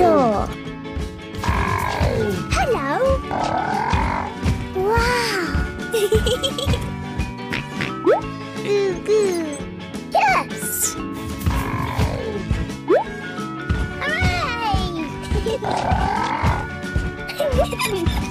sure. Hello. Wow. Goo goo. Yes. Hooray!